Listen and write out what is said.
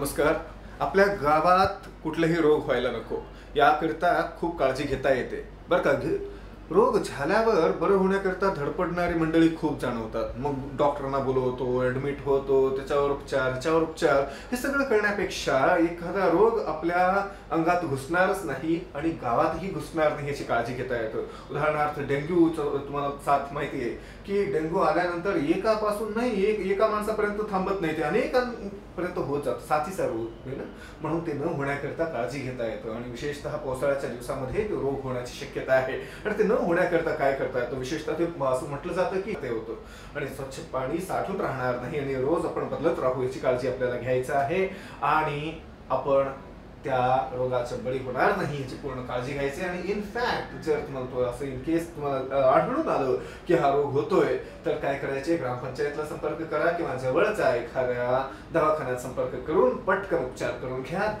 नमस्कार। आपल्या गावात कुठलेही रोग व्हायला नको याकरिता खूप काळजी घेता येते बरं का। रोग झाल्यावर बरं होण्याकरिता धडपडणारी मंडळी खूप जाणवतात, मग डॉक्टरांना बोलवतो, ॲडमिट होतो, त्याच्यावर उपचार, त्याच्यावर उपचार, हे सगळं करण्यापेक्षा एखादा रोग आपल्या अंगात घुसणारच नाही आणि गावातही घुसणार नाही याची काळजी घेता येतं। उदाहरणार्थ डेंग्यू, तुम्हाला साथ माहिती आहे की डेंग्यू आल्यानंतर एकापासून नाही एका माणसापर्यंत थांबत नाही, ते अनेकांपर्यंत होत जातं, साथीचा रोग आहे ना, म्हणून ते न होण्याकरिता काळजी घेता येतं। आणि विशेषतः पावसाळ्याच्या दिवसामध्ये रोग होण्याची शक्यता आहे आणि ते होण्याकरता काय करता येतो, विशेषतः ते असं म्हटलं जातं की ते होतं आणि स्वच्छ पाणी साठून राहणार नाही आणि रोज आपण बदलत राहू याची काळजी आपल्याला घ्यायचं आहे आणि आपण त्या रोगाचा बळी होणार नाही याची पूर्ण काळजी घ्यायची। आणि इनफॅक्ट जर तुम्हाला असं इनकेस तुम्हाला आढळून आलं की हा रोग होतोय तर काय करायचे, ग्रामपंचायतला संपर्क करा किंवा जवळचा एखाद्या दवाखान्यात संपर्क करून पटकन उपचार करून घ्या।